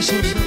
corazón.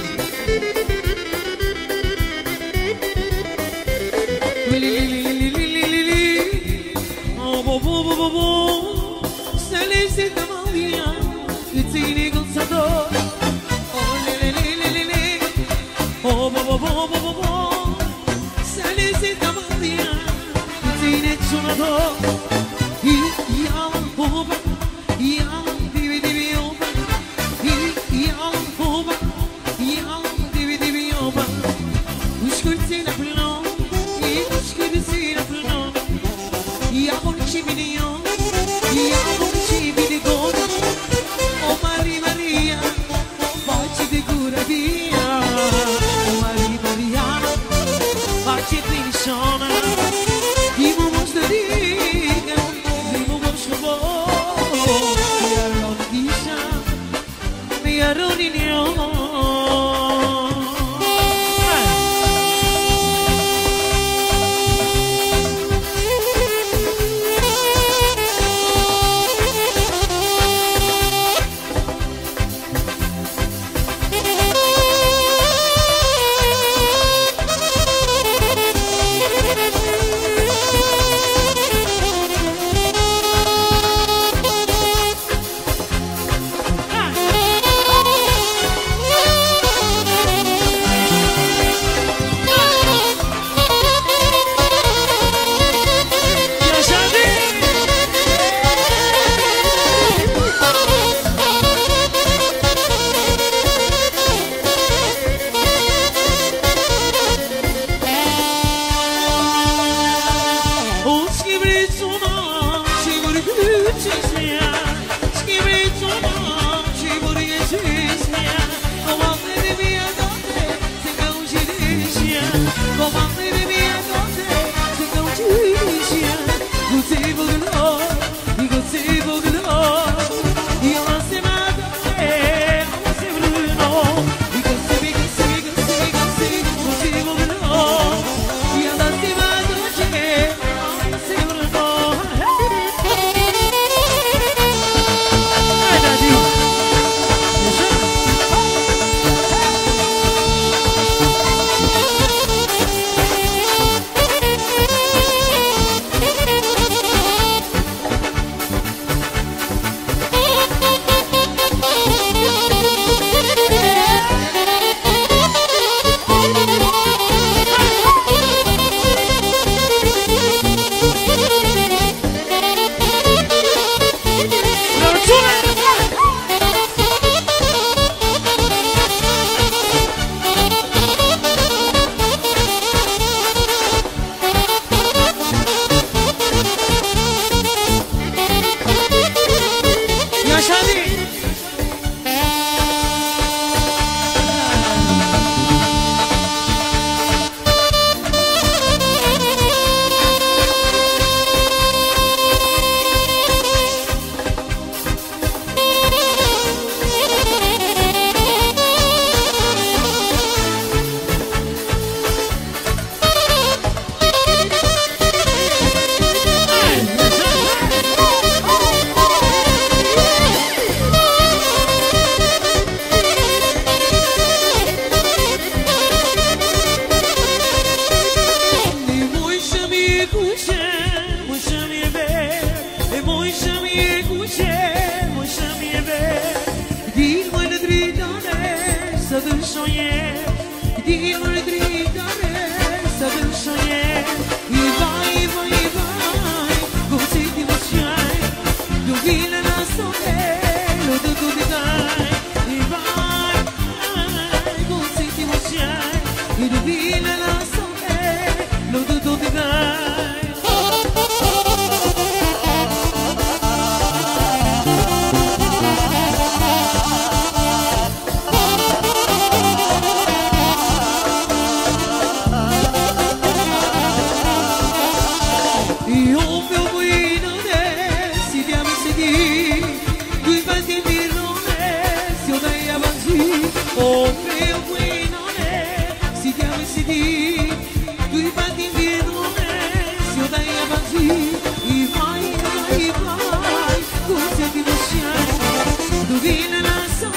Divina nação,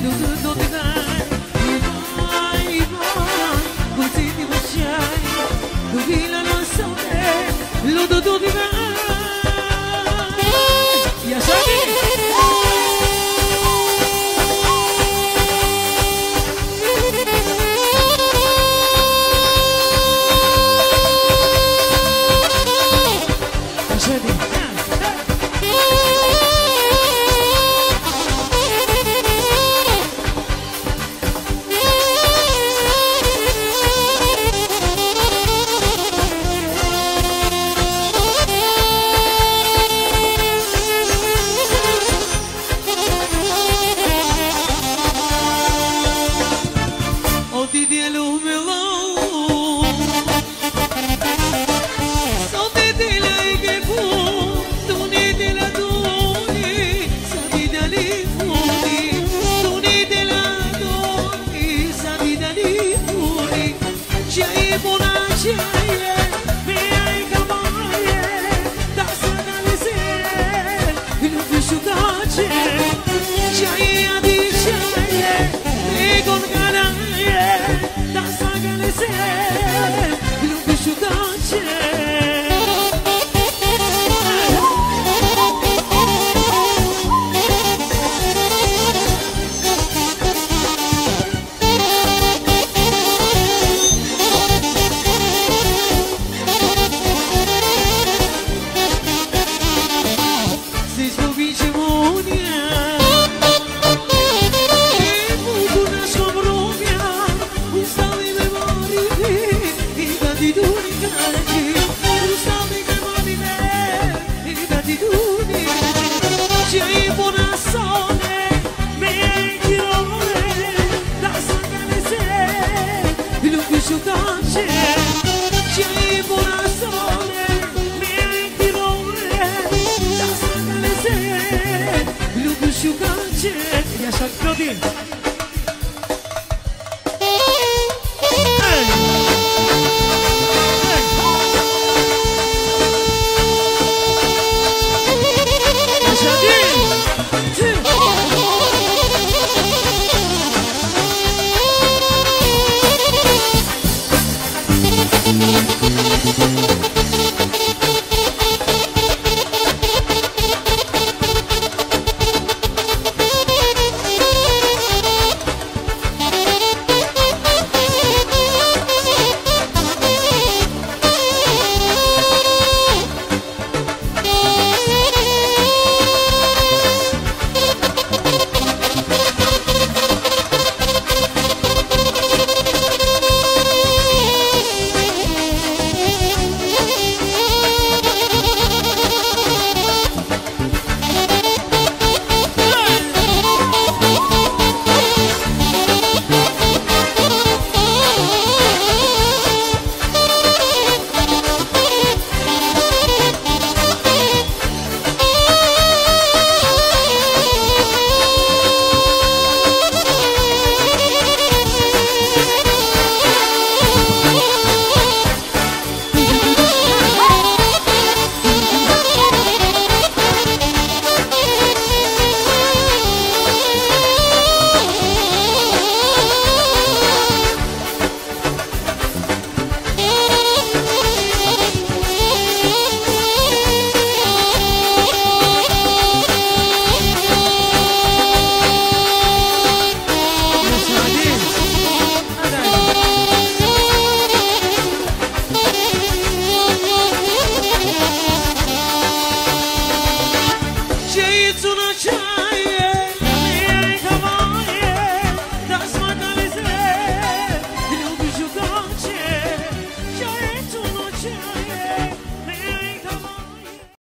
Deus do teu Sacrifice.